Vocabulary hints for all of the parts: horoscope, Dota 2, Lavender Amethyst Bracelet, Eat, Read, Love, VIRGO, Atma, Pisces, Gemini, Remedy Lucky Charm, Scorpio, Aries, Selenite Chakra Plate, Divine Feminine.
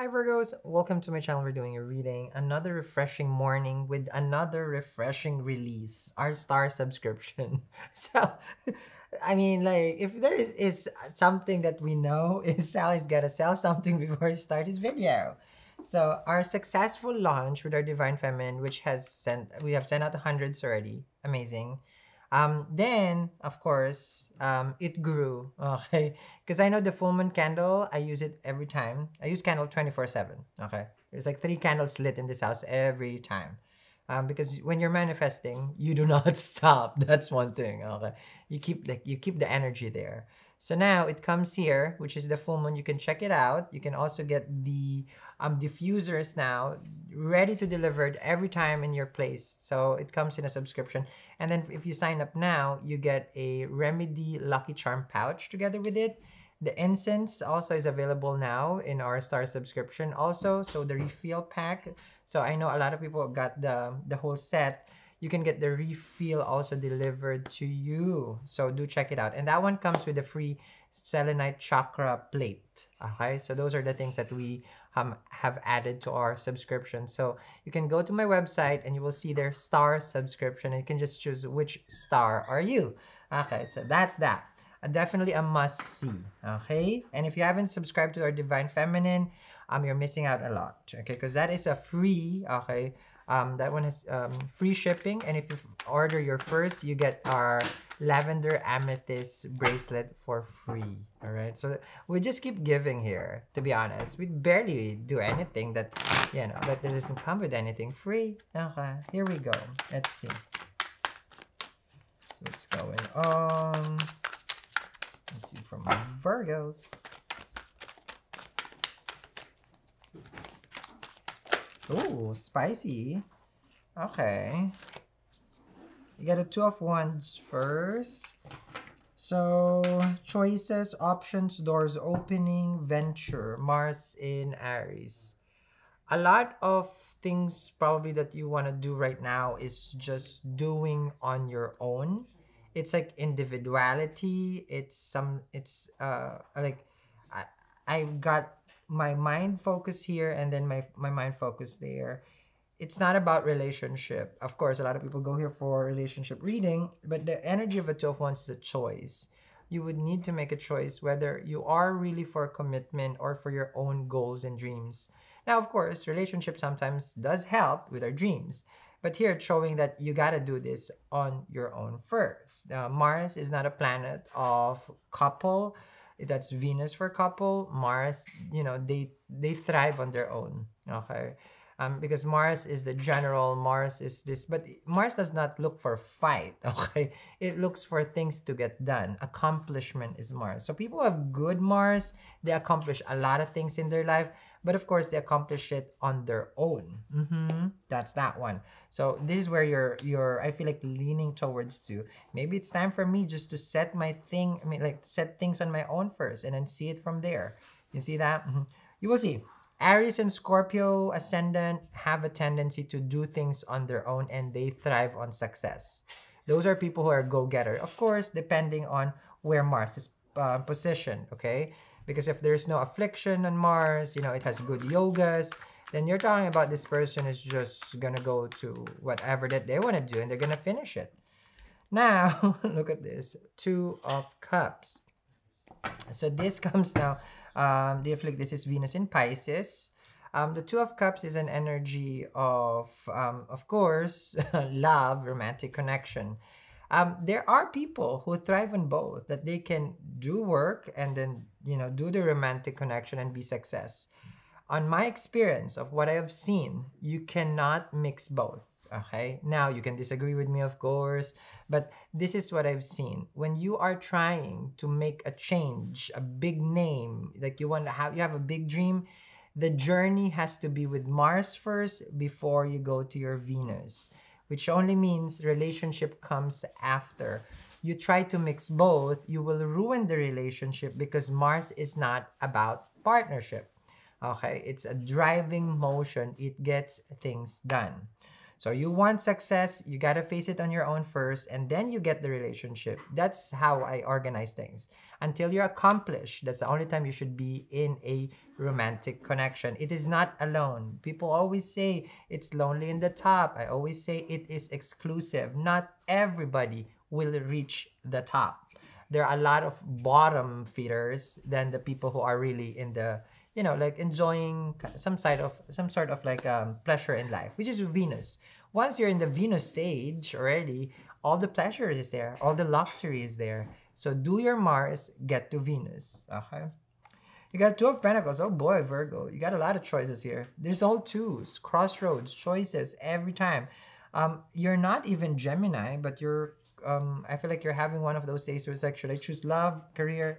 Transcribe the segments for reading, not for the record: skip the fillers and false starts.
Hi Virgos, welcome to my channel. We're doing a reading, another refreshing morning with another refreshing release, our star subscription. So, I mean, like, if there is something that we know is Sally's gotta sell something before we start this video. So, our successful launch with our Divine Feminine, which we have sent out hundreds already. Amazing. Then, of course, it grew, okay? Because I know the full moon candle, I use it every time. I use candle 24/7, okay? There's like 3 candles lit in this house every time. Because when you're manifesting, you do not stop. That's one thing, okay? You keep the energy there. So now it comes here, which is the full moon. You can check it out. You can also get the diffusers now ready to delivered every time in your place. So it comes in a subscription. And then if you sign up now, you get a Remedy Lucky Charm pouch together with it. The incense also is available now in our star subscription also. So the refill pack. So I know a lot of people got the whole set. You can get the refill also delivered to you. So do check it out. And that one comes with a free Selenite Chakra Plate. Okay, so those are the things that we have added to our subscription. So you can go to my website and you will see their star subscription. And you can just choose which star are you. Okay, so that's that. Definitely a must-see, okay? And if you haven't subscribed to our Divine Feminine, you're missing out a lot, okay? Because that is a free, okay? That one is free shipping, and if you order your first, you get our Lavender Amethyst Bracelet for free, all right? So we just keep giving here, to be honest. We barely do anything that, you know, that doesn't come with anything free. Okay, here we go. Let's see. So what's going on? Let's see from Virgos. Ooh, spicy. Okay. You got a 2 of 1s first. So, choices, options, doors opening, venture, Mars in Aries. A lot of things probably that you want to do right now is just doing on your own. It's like individuality. I've got my mind focus here and then my mind focus there. It's not about relationship. Of course, a lot of people go here for relationship reading, but the energy of a 2 of 1s is a choice. You would need to make a choice whether you are really for commitment or for your own goals and dreams. Now, of course, relationship sometimes does help with our dreams, but here it's showing that you gotta do this on your own first. Mars is not a planet of couple. That's Venus for couple. Mars, you know, they thrive on their own, okay? Because Mars is the general, Mars is this, but Mars does not look for fight, okay? It looks for things to get done. Accomplishment is Mars. So people have good Mars, they accomplish a lot of things in their life, but of course they accomplish it on their own. That's that one. So this is where you're I feel like leaning towards to. Maybe it's time for me just to set my thing, set things on my own first and then see it from there. You see that? You will see. Aries and Scorpio ascendant have a tendency to do things on their own and they thrive on success. Those are people who are go-getter. Of course, depending on where Mars is positioned, okay? Because if there's no affliction on Mars, you know, it has good yogas, then you're talking about this person is just gonna go to whatever that they wanna do and they're gonna finish it. Now, look at this, 2 of Cups. So this comes now, this is Venus in Pisces. The 2 of Cups is an energy of course, love, romantic connection. There are people who thrive on both, that they can do work and then, you know, do the romantic connection and be success. On my experience of what I have seen, you cannot mix both, okay? Now, you can disagree with me, of course, but this is what I've seen. When you are trying to make a change, a big name, like you have a big dream, the journey has to be with Mars first before you go to your Venus, which only means relationship comes after. You try to mix both, you will ruin the relationship because Mars is not about partnership, okay? It's a driving motion. It gets things done. So you want success, you gotta face it on your own first, and then you get the relationship. That's how I organize things. Until you're accomplished, that's the only time you should be in a romantic connection. It is not alone. People always say it's lonely in the top. I always say it is exclusive. Not everybody will reach the top. There are a lot of bottom feeders than the people who are really in the, you know, like enjoying some sort of like pleasure in life, which is Venus. Once you're in the Venus stage already, all the pleasure is there, all the luxury is there. So do your Mars, get to Venus. Okay. You got Two of Pentacles. Oh boy, Virgo. You got a lot of choices here. There's all twos, crossroads, choices every time. You're not even Gemini, but you're, I feel like you're having one of those days where it's like, should I choose love, career?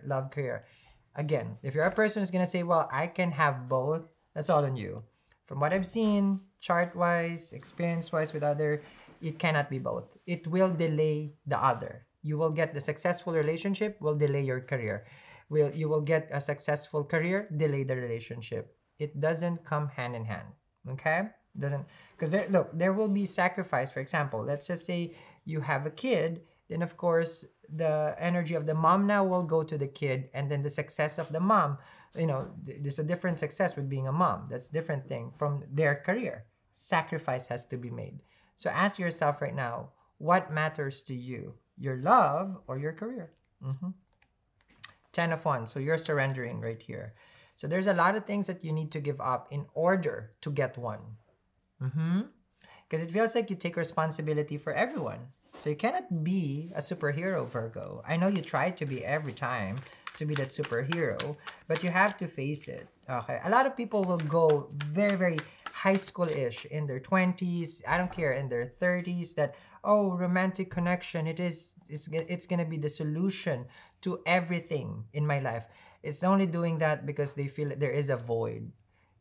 Again, if you're a person who's going to say, well, I can have both, that's all on you. From what I've seen, chart-wise, experience-wise with other, it cannot be both. It will delay the other. You will get the successful relationship, will delay your career. You will get a successful career, delay the relationship. It doesn't come hand in hand, okay? Doesn't, because there, look, there will be sacrifice. For example, let's just say you have a kid, then of course the energy of the mom now will go to the kid, and then the success of the mom, you know, there's a different success with being a mom. That's a different thing from their career. Sacrifice has to be made. So ask yourself right now, what matters to you, your love or your career? Ten of Wands, so you're surrendering right here. So there's a lot of things that you need to give up in order to get one. Because it feels like you take responsibility for everyone. So you cannot be a superhero, Virgo. I know you try to be every time, to be that superhero, but you have to face it. Okay. A lot of people will go very, very high school-ish in their 20s. I don't care, in their 30s, that, oh, romantic connection, it's going to be the solution to everything in my life. It's only doing that because they feel that there is a void.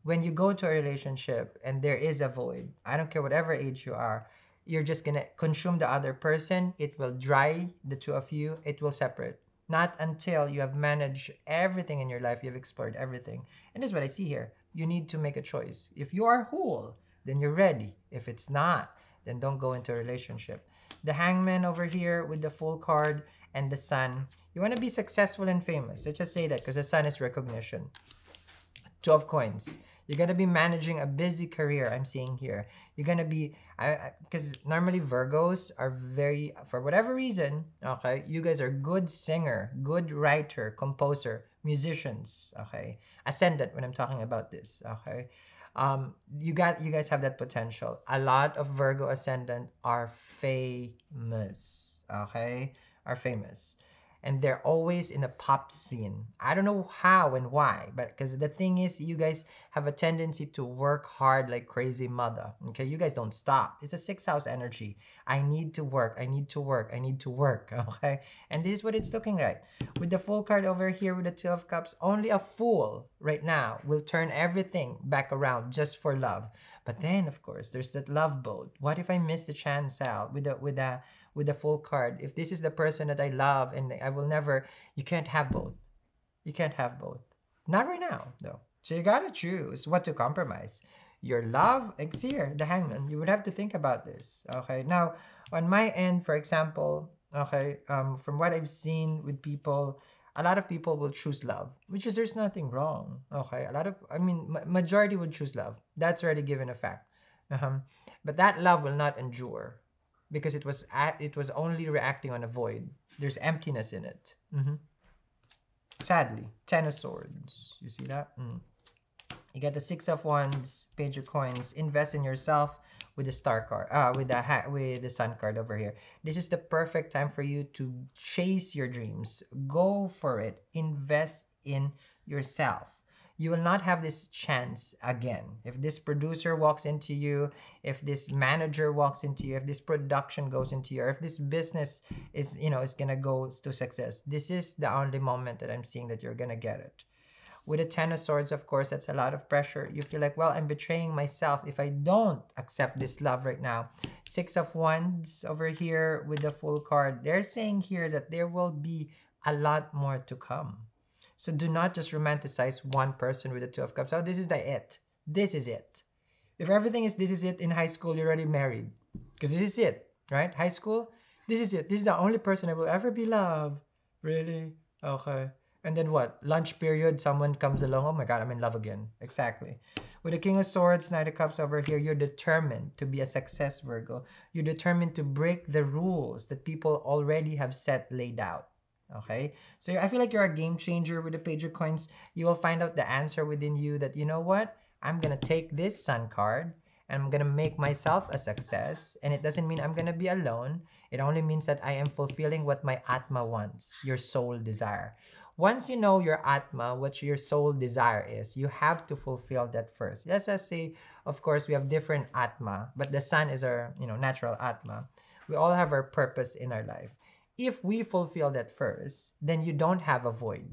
When you go to a relationship and there is a void, I don't care whatever age you are, you're just going to consume the other person. It will dry the two of you. It will separate. Not until you have managed everything in your life, you've explored everything. And this is what I see here. You need to make a choice. If you are whole, then you're ready. If it's not, then don't go into a relationship. The Hangman over here with the full card and the Sun. You want to be successful and famous. Let's just say that, because the Sun is recognition. Two of Coins. You're going to be managing a busy career, I'm seeing here. You're going to be, because normally Virgos are very, for whatever reason, okay, you guys are good singer, good writer, composer, musicians, okay? Ascendant when I'm talking about this, okay? You guys have that potential. A lot of Virgo Ascendant are famous, okay? Are famous. And they're always in the pop scene. I don't know how and why, but because the thing is, you guys have a tendency to work hard like crazy mother. Okay, you guys don't stop. It's a 6th house energy. I need to work, I need to work, I need to work, okay? And this is what it's looking like. With the full card over here with the Two of Cups, only a fool right now will turn everything back around just for love. But then, of course, there's that love boat. What if I miss the chance out with the full card? If this is the person that I love and I will never, you can't have both. You can't have both. Not right now, though. So you gotta choose what to compromise. Your love, it's here, the Hangman. You would have to think about this, okay? Now, on my end, for example, okay, from what I've seen with people, a lot of people will choose love, which is, there's nothing wrong, okay? A lot of, I mean, majority would choose love. That's already given a fact. But that love will not endure because it was only reacting on a void. There's emptiness in it. Sadly. 10 of Swords. You see that? You get the 6 of Wands, Page of Coins. Invest in yourself with the Star card, with the Sun card over here. This is the perfect time for you to chase your dreams. Go for it. Invest in yourself. You will not have this chance again. If this producer walks into you, if this manager walks into you, if this production goes into you, or if this business is, you know, is gonna go to success, this is the only moment that I'm seeing that you're gonna get it. With the 10 of Swords, of course, that's a lot of pressure. You feel like, well, I'm betraying myself if I don't accept this love right now. 6 of Wands over here with the full card. They're saying here that there will be a lot more to come. So do not just romanticize one person with the Two of Cups. Oh, this is the it. This is it. If everything is this is it in high school, you're already married. Because this is it, right? High school, this is it. This is the only person I will ever be loved. Really? Okay. And then what? Lunch period, someone comes along. Oh my God, I'm in love again. Exactly. With the King of Swords, Knight of Cups over here, you're determined to be a success, Virgo. You're determined to break the rules that people already have set, laid out. Okay? So I feel like you're a game changer with the Page of Coins. You will find out the answer within you that, you know what? I'm going to take this Sun card and I'm going to make myself a success. And it doesn't mean I'm going to be alone. It only means that I am fulfilling what my Atma wants, your soul desire. Once you know your Atma, what your soul desire is, you have to fulfill that first. Let's just say, of course, we have different Atma, but the Sun is our, you know, natural Atma. We all have our purpose in our life. If we fulfill that first, then you don't have a void.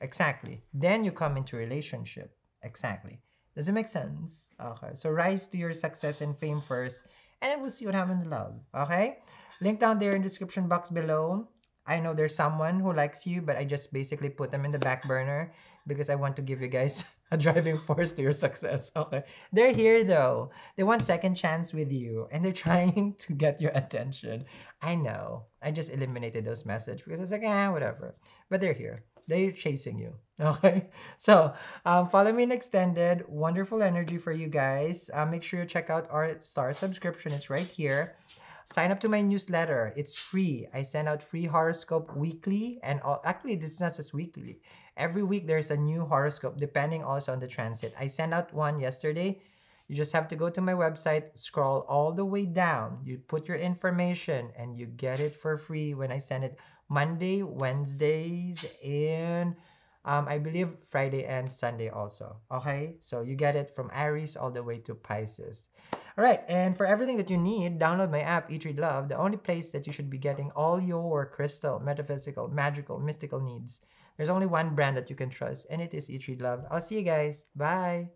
Exactly. Then you come into relationship. Exactly. Does it make sense? Okay. So rise to your success and fame first, and we'll see what happens in love. Okay? Link down there in the description box below. I know there's someone who likes you, but I just basically put them in the back burner because I want to give you guys a driving force to your success. Okay. They're here though. They want second chance with you and they're trying to get your attention. I know. I just eliminated those messages because it's like, ah, whatever. But they're here. They're chasing you. Okay. So follow me in extended. Wonderful energy for you guys. Make sure you check out our star subscription. It's right here. Sign up to my newsletter. It's free. I send out free horoscope weekly. And all, actually, this is not just weekly. Every week, there's a new horoscope depending also on the transit. I sent out one yesterday. You just have to go to my website, scroll all the way down. You put your information and you get it for free when I send it Monday, Wednesdays, and I believe Friday and Sunday also. Okay? So you get it from Aries all the way to Pisces. All right, and for everything that you need, download my app, Eat, Read, Love, the only place that you should be getting all your crystal, metaphysical, magical, mystical needs. There's only one brand that you can trust, and it is Eat, Read, Love. I'll see you guys. Bye.